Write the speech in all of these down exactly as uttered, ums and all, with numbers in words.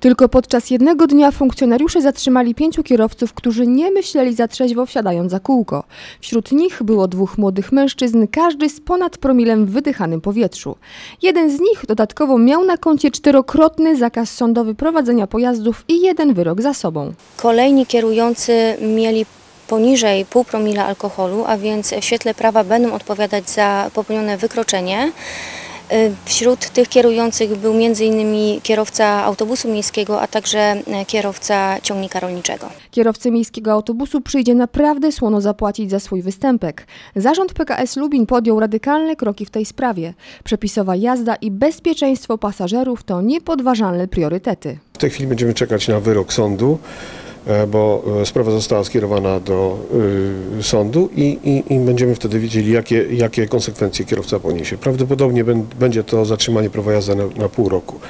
Tylko podczas jednego dnia funkcjonariusze zatrzymali pięciu kierowców, którzy nie myśleli za trzeźwo, wsiadając za kółko. Wśród nich było dwóch młodych mężczyzn, każdy z ponad promilem w wydychanym powietrzu. Jeden z nich dodatkowo miał na koncie czterokrotny zakaz sądowy prowadzenia pojazdów i jeden wyrok za sobą. Kolejni kierujący mieli poniżej pół promila alkoholu, a więc w świetle prawa będą odpowiadać za popełnione wykroczenie. Wśród tych kierujących był między innymi kierowca autobusu miejskiego, a także kierowca ciągnika rolniczego. Kierowcy miejskiego autobusu przyjdzie naprawdę słono zapłacić za swój występek. Zarząd P K S Lubin podjął radykalne kroki w tej sprawie. Przepisowa jazda i bezpieczeństwo pasażerów to niepodważalne priorytety. W tej chwili będziemy czekać na wyrok sądu, bo sprawa została skierowana do y, sądu i, i, i będziemy wtedy wiedzieli, jakie, jakie konsekwencje kierowca poniesie. Prawdopodobnie będzie to zatrzymanie prawa jazdy na, na pół roku.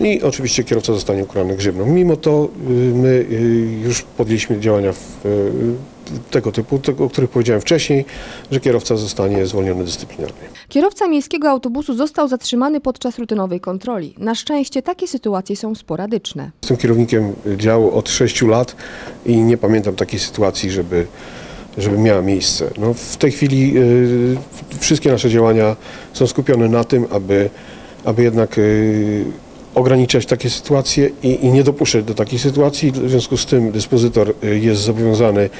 I oczywiście kierowca zostanie ukarany grzywną. Mimo to y, my y, już podjęliśmy działania w, y, tego typu, tego, o których powiedziałem wcześniej, że kierowca zostanie zwolniony dyscyplinarnie. Kierowca miejskiego autobusu został zatrzymany podczas rutynowej kontroli. Na szczęście takie sytuacje są sporadyczne. Jestem kierownikiem działu od sześciu lat i nie pamiętam takiej sytuacji, żeby, żeby miała miejsce. No, w tej chwili y, wszystkie nasze działania są skupione na tym, aby, aby jednak y, ograniczać takie sytuacje i, i nie dopuszczać do takiej sytuacji. W związku z tym dyspozytor jest zobowiązany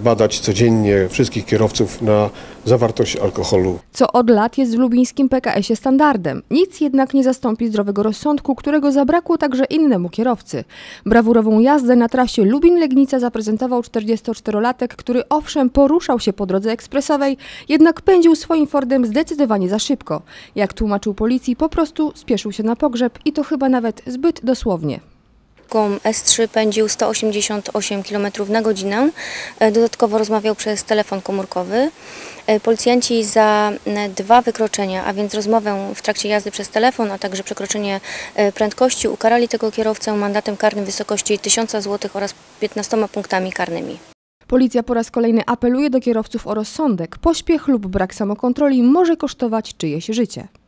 badać codziennie wszystkich kierowców na zawartość alkoholu. Co od lat jest w lubińskim P K S-ie standardem. Nic jednak nie zastąpi zdrowego rozsądku, którego zabrakło także innemu kierowcy. Brawurową jazdę na trasie Lubin-Legnica zaprezentował czterdziestoczterolatek, który owszem poruszał się po drodze ekspresowej, jednak pędził swoim Fordem zdecydowanie za szybko. Jak tłumaczył policji, po prostu spieszył się na pogrzeb i to chyba nawet zbyt dosłownie. S trzy pędził sto osiemdziesiąt osiem kilometrów na godzinę, dodatkowo rozmawiał przez telefon komórkowy. Policjanci za dwa wykroczenia, a więc rozmowę w trakcie jazdy przez telefon, a także przekroczenie prędkości, ukarali tego kierowcę mandatem karnym w wysokości tysiąca złotych oraz piętnastoma punktami karnymi. Policja po raz kolejny apeluje do kierowców o rozsądek. Pośpiech lub brak samokontroli może kosztować czyjeś życie.